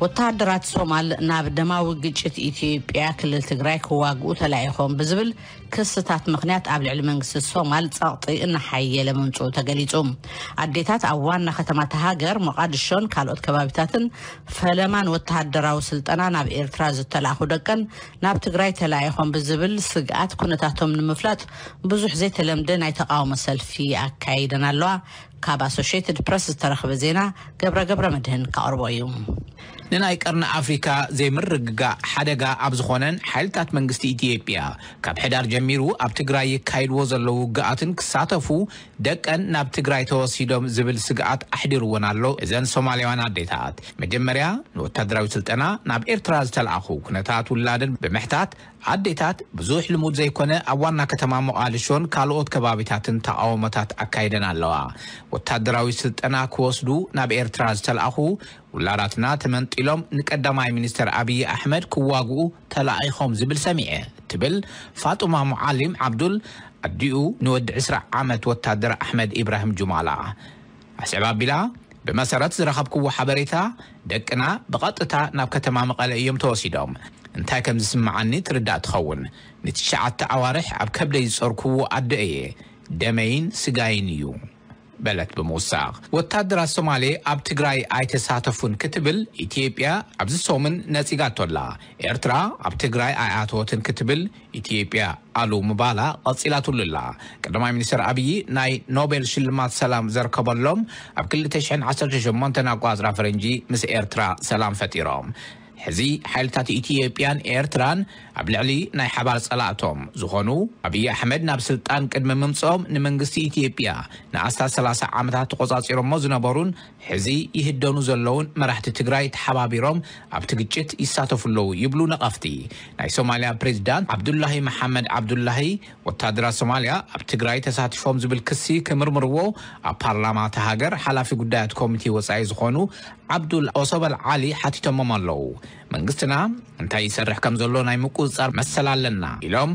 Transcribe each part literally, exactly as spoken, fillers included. وتعدرات سومال نابدما وجدت إثيوبيا كل تجري كواجو تلاعيهم بزبل كستات مقنعات قبل علمنا السومال تعطي إن حية لمنطقة تجليتهم عديتات أوان ختمت هاجر مقادشون كالوت كبابتاتن فلمان وتعدرا وصلت أنا ناب إرتراز تلاعهودكن ناب تجري تلاعيهم بزبل سجات كنتاتهم المفلات بزح زيت لمدن عتقاوم سلفي أكيدنا الله كابا سوشيتد برس ترخب زينا قبر قبر مدهن كأربعيوم. نناي كرنا أفريقيا زي مرقع حدقة عبزخونا حالتات منغستي إثيوبيا كاب حدار جميرو أب تقراي كايل وزلو قاعتن كساتفو دك أن ناب تقراي تواسيدهم زبل سقعات أحدروانا اللو إذن سوماليوان عديتات مجمريا نو تدراو سلطنا ناب إرتراز تلعخو كنتاتو اللادن بمحتات عديتات بزوح لمود زي كونا أولنا كتمامو آلشون كالوت كبابتاتن تقاومتات أكايدنا اللوها وتدراو سلطنا كوسدو ناب إرتراز تلعخو ولاراتنا تمنت إلهم نقدماي منستر أبي أحمد كواغو تلاعيهم زبل سميع تبل فاطمة معلم عبدل الديو نود عسر عامة وتادر أحمد إبراهيم جمالة أسعباب بلا بمسارات زرخب كوا حبريتا دكنا بقطتا نابك تمام قلعيهم توسيدهم انتاكم زسمعني تردات خون نتشعت عوارح أبكبلي زسر كوا أدئي دمين سقاينيو بلد بموساق والتادرة الصومالي اب تقراي ايتساتفون كتبل إثيوبيا ابز الصومن ناتيقاتو الله إرترا اب تقراي اياتوتن كتبل إثيوبيا ألو مبالا قصيلاتو لله كدماي منستر أبي ناي نوبل شلمات سلام زركب اللهم اب كل تشعن عسر جمعن تناقواز رافرنجي مس إرترا سلام فتيرام حزي حالتات إثيوبيان إيرتران أبلعلي ناي حبار صلاتهم زخونو أبي أحمد ناب سلطان كدم ممصوم نمنغستي إثيوبيا نعستا سلاسة عامتات قصاصيرهم مزنا بارون حزي يهدونو زلون مرحت تقراي تحبابيرهم أبتقجت يساتفلو يبلو نقفتي ناي سوماليا بريزدانت عبد الله محمد عبد الله وتادرا سوماليا أبتقراي تساتفهم زبل كسي كمرمرو أبارلاما تهاجر حلافي قدات كوميتي وسعي زخونو عبد الأوصب العالي حتى تممالو منقصنا انتا يسرح كمزولونا يمكوزار مسلا لنا إلهم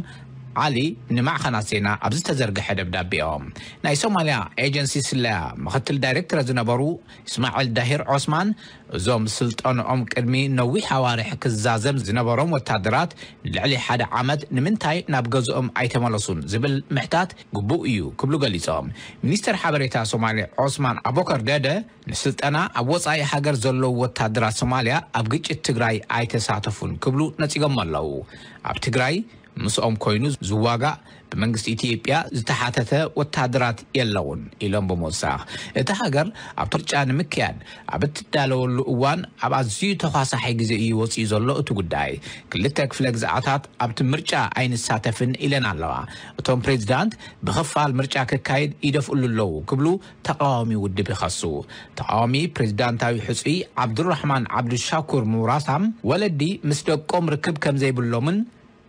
علي نمع خناسينا أبزت زرق حدب دابيهم ناي سوماليا ايجنسي سلا مختل دايركتر زنبرو اسماعيل داهير عثمان زوم سلطان أم كرمي نوي حوارح كزازم زنبروم والتادرات لعلي حدا عمد نمنتاي نابقزوهم ايتمالسون زبل محتات قبو ايو كبلو قليسهم منيستر حبريتا سوماليا عثمان أبوكر دادا نسلطانا أبوص اي حاجر زلو والتادرات سوماليا أبقيت التقراي ايتساتفون كبلو نتيقم اللو أب تقراي مسؤوم كوينوز زواجا بمنجس إثيوبيا زتحاتته والتعدرات يلون إلهم بموساق تهاجر عبترجع مكان عبت دالو الأوان عبازيو تخاص حاجز إيوس يزلق تقداي كل تكفلك زعتات عبت مرجع عين الساتفن إلى نعلوا توم بريزدانت بخفع المرجع ككايد يدفع اللو قبله تقامي ود بخصو تقامي بريزدانت أبي حسي عبد الرحمن عبد الشاكر مراسم ولدي مستقام ركب كم زي باللومن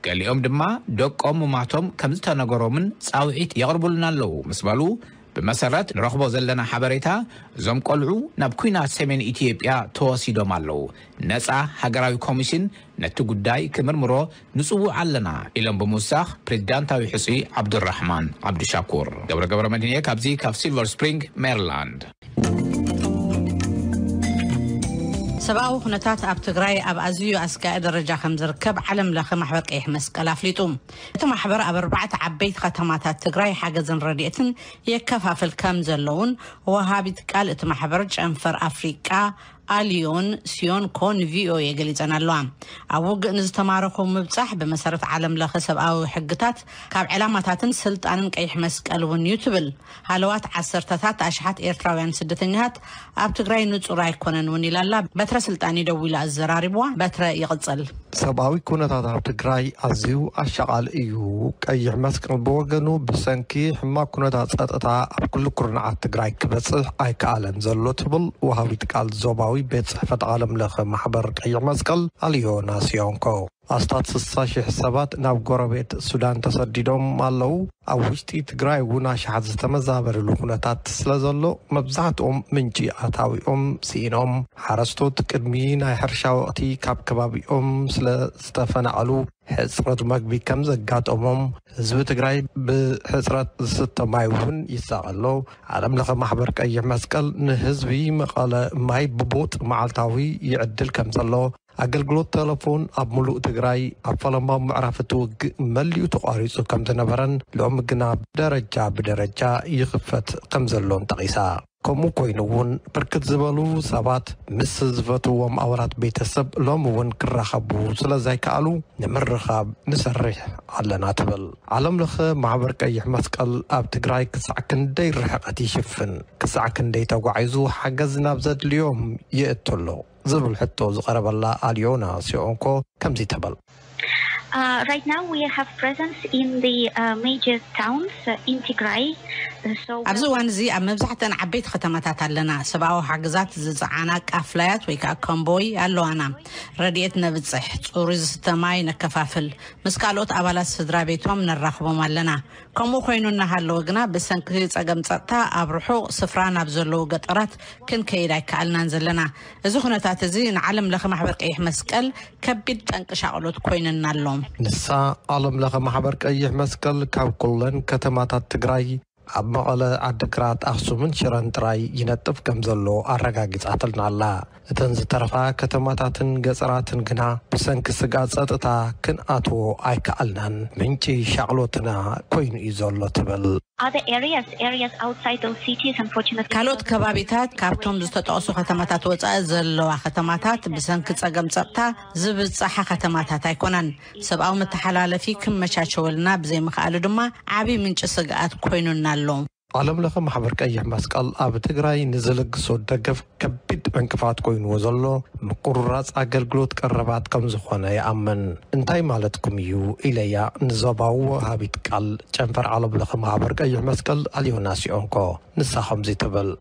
قال لهم دما دوك أم ومعتهم كمزتها نقرومن ساوعيت يغربوا لنا اللو مسبالو بمسارات نرخبو زلنا حبريتها زم قلعو نبكونا سمين إثيوبيا تواسيدو مالو نسعى هاقراوي كوميشن نتو قداي كمرمرو نسوو علنا إلهم بموساخ بريزدانتاوي حسي عبد الرحمن عبد الشاكور قبر قبر مدينية كابزي كاف سيلفر سبرينغ ميرلاند سباو خناتات أب تقرأي أب أزيو أسكاء درجة خمزر كب علم لخ محبر قيح مسكلا فليتوم تم محبر أب أربعة عبيت ختماتات تقرأي حاجة زن رديئتن يكفى في الكامزر لون وهابت كال تم محبر جنفر أفريقيا أليون سيون كون فيو يجلس أنا اللوام أوج نستمركم مبتسح بمسارة عالم لخسب أو حقتات كاب علامات تنسلت أنا كيح مسك ألون يوتيوبل هلوات عصرت ثات أشحات إيرتراويان سدتنيهات أبتقرأي نوت رايكونن ونيلا لا بترسلت أني دويل الزرار بوا بتر يغتصل سباوي كونت هذا أبتقرأي أزيو أشغال إيو كيح مسك البورجنو بسنكي حما كونت هذا أتقطع بكل كرنعات تقرأي كبتصح أي كعلن زلوتبل وهابيتك على الزباوي بيت صحفة عالم لخ محبر قيع مسقل اليو ناسيونكو أستاتسساشي حسابات ناب غربت السودان تسديدهم مالو أوشتي تجراي وناش عزت مزابر لقناتات سلزلو مبزعتهم من جياتاويهم سينهم حرستوت كدمين هرشاوتي كاب كبابيهم سلستفن علو حسرت مقبي كم زقاتهم زو تجراي بحسرت ستة مايون يسألو عالم لغة محبر كأي مسكال نهزبي مقالة ماي ببوت معالتاوي يعدل كم سلو أجلجلو تلفون أبملو تجراي أفلما معرفتو مليو تقاريسو كم تنبرن لعم جناب درجة بدرجة يخفت كم زلون تقيسا كمو كوينون بركت زبالو سبات مس زفتوهم أورات بيتسب لومون كرخبو سلا زي كالو نمر رخاب نسرح على ناتبل علم لخ معبر كأي مسكال أب تجراي كسعكن دير حقتي شفن كسعكن ديتا وعيزو حجزنا بزد اليوم يقتلو زبل حتو زقرب الله اليونا سيونكو كم زي تبل. Uh, right now we have presence in the uh, major towns uh, in Tigray. أبزوان زي أمبزحتن عبيت ختمتات لنا سبعة وحجزات زعناك أفلات ويكا كمبوي قالوا أنا رديتنا بتصح ورز تماي نكفافل مسكالوت أبلاس فدرابيتهم من الرخبة مالنا كمو خينونا هالوجنا بسنكريت أجمعتا أبروحو صفران أبزلو قطرات كن كيدا كألنا نزلنا زخنة تعتزين علم لخ محبرك أي مسكال كبيد أنكشعلوت كويننا اللوم نسا علم لخ محبرك أي مسكال كوكلن كتمات التجراي أما على عدكرات أخصمن شران تراي ينتف كمزلو أرجع جزعتنا الله تنز ترفع كتماتن جزراتن جنا بسن كسجازات تا كن أتو أيكالن منشي شغلتنا كوين إزالة بال. Other areas, areas outside those cities, unfortunately. كالوت كبابيتات كابتم زوجت أسو ختماتات وتأزلوا ختماتات بسن كتسجم زبطة زبط صح ختماتات يكونن سبعة متحلل في كم مشاكلنا بزي مخالدما عبي من جسجات كويننا اللوم. علم لغة محبرك أي مسكال أب تجراي نزلق صوت دقف كبيد انكفات كوين وزلو مقررات أقل قلوت كربات كم زخوانا يأمن انتاي مالتكم يو إليا نزاباو هابيتكال جنفر علم لغة محبرك أي مسكال اليوناسي انكو نساهم زي تبل.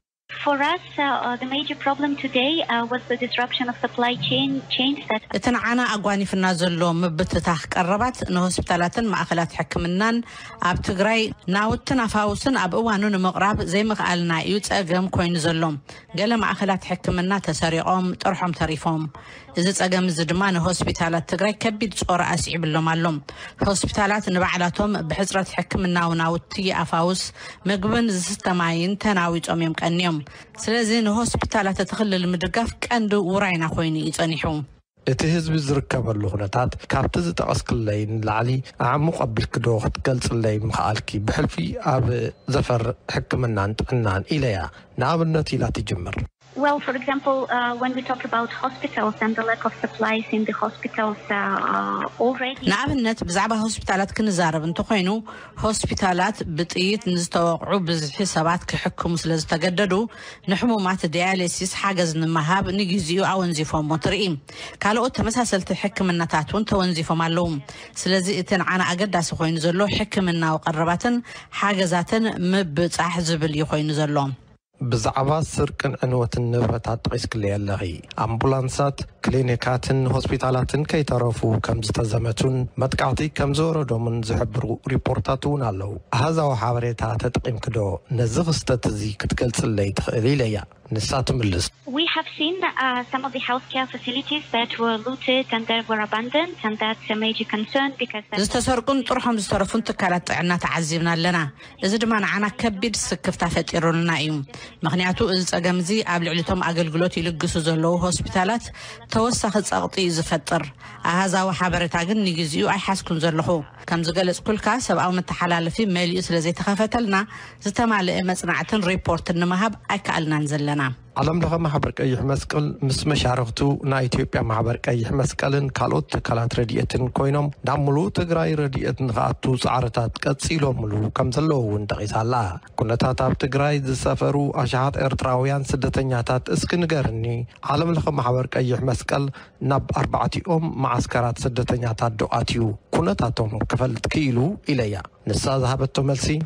For us, uh, the major problem today uh, was the disruption of supply chain chains that. تنعنا أقواني في النازل مبتتاح قربت إنه سبتالات مأخلات حكمنا أبتغري ناوتنا فاوسن أبوانون مقرب زي ما قالنا يتأجم كوين زلهم قال مأخلات حكمنا تسريعهم ترحم تريفهم إذا تأجم زدمان هوسبتالات تغري كبيد صورة أسيع باللوم اللوم هوسبتالات نبعلاتهم بحزرة حكمنا وناوتي أفاوس مقبل زستماين تناوت أميم كأنيوم. سلازين هوسبيتالات تخلل المدرقاف كأندو وراينا خويني يتانيحوم اتهزب الزركاب اللغناتات كابتزت أسكال لين لعلي عموق بالكدوغ تقلص اللين مخالكي بحلفي أب زفر حكمنا نتعنان إليا نعملناتي لا تجمر. Well, for example, uh, when we talk about hospitals and the lack of supplies in the hospitals uh, already. نعم النت بزعبة هوسبيتالات كنزارة بنتقينوا هوسبيتالات بتقيت نستوقعوا بحسابات كحكم سلز تجددوا نحمو مع الدياليسيس حاجز المهاب نجزيو أو نزيفهم مطرئين كالو قلت مثلا سلت حكم النتات وانت ونزيفهم اللوم سلزيتن أنا أجد سخوين زلو حكم النا وقربتن حاجزات مبتحزب اللي خوين زلوم. بزعبة سرقن أنوة النباتات تقيسك اللي اللغي أمبولانسات كلينيكاتن هوسبيتالاتن كي ترافو كم زتزمتون متقعتي كم زورو دومن زحبرو ريبورتاتون اللو هذا وحاوريتها تتقيم كدو نزغ استتزي كتكالس اللي تخيلي ليا نساتم اللس. We have seen uh, some of the healthcare facilities that were looted and that were abandoned, and that's a major concern because. زتسرقن ترحم زترفون تكالات عنا تعزيمنا لنا إذا دمان عنا كبير سكفتها فتيرولنا يوم مغنياتو إز أجمزي قبل علتهم أجل جلوتي للجسو زلو هوسبيتالات توسخت أغطي زفتر هذا وحبر تعجن نجزيو أي حس كن زلحو كم زجلس كل كاس أو متحلل في مالي إسلا زي تخافتلنا زتمع لإمس نعتن ريبورت إنما هب أكلنا نزلنا. علم لغة محبرك أي مسكال مسمى شعرغتو نا إثيوبيا محبرك أي مسكالن كالوت كالات رديئتن كوينم دعملو تقرأي رديئتن غاطو زعرتات كتسيلو ملو كمزلو وندقيس الله كنتات أب تقرأي زسافرو أشعات إرتراويان سدتنياتات اسكنغرني علم لغة محبرك أي مسكال نب أربعة أم معسكرات سدتنياتات دعاتيو كنتاتهم كفلت كيلو إليا نسا ذهبت تملسي.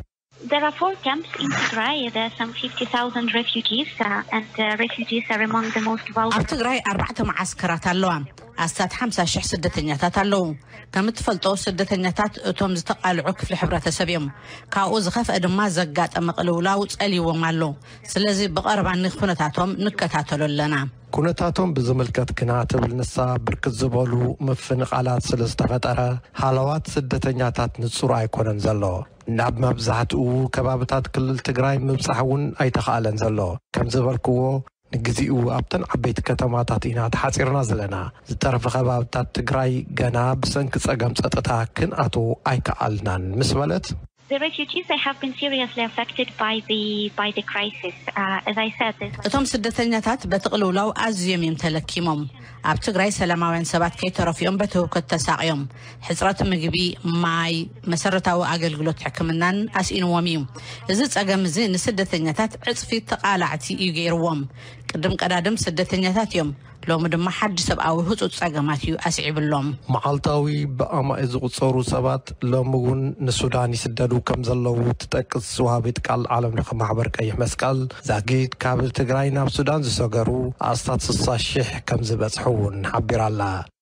There are four camps in Tigray. There are some fifty thousand refugees, uh, and uh, refugees are among the most vulnerable. Tigray أربعة معسكرات اللوام. أستاذ حمسة شح سدة النتات اللوم. كم تفلتوا سدة النتات أتوم زتقى العكف في الحبرة السبيم. كأوز خف أدماء زقات أم قلولاوت ألي ومعلو. سلزي بقرب عن نخونة عتوم نكتات لنا. كونتاتهم بزملكات كناتب النساء بركز زبالو مفنق على سلسة فترة حالوات سدة النتات نتصور يكونن زلو. ناب مبزحتو كبابتات كل تجراي مبزحون أي تخالن زلوا كم زبركوا نجزئو أبتن عبيت كتماتات إنها تحصير نازلنا الطرف كبابتات تجراي جناب سنكس أجمع ستتاكن أتو أي كالنان مسملت. The refugees they have been seriously affected by the by the crisis. Uh, as I said, this. Tom سدتنيات بتقلوا لو أزيم يمتلكيهم. أبتغري سلامة وين سبات كي ترفيهم بتو كتساعيهم. حسرات مجبي معي مسرته وأجل جلوت حكمنان أسئن وميم. إذا أجمع زين سدتنيات عطف تقالعتي يجيروهم. قدم قدم سدتنيات يوم. لو مدن ما حد سب أو هو تتساق ماتيو أسعب اللوم معالطاوي بقاما إذ غتصورو سبات لو مغون نسوداني سدادو كم زلو تتاكس وهابيتك على العالم لخم عبرك أي مسكال زاقيت كابل تقرأينا بسودان زساقرو أستاذ الصاشح كم زبات حون حبير الله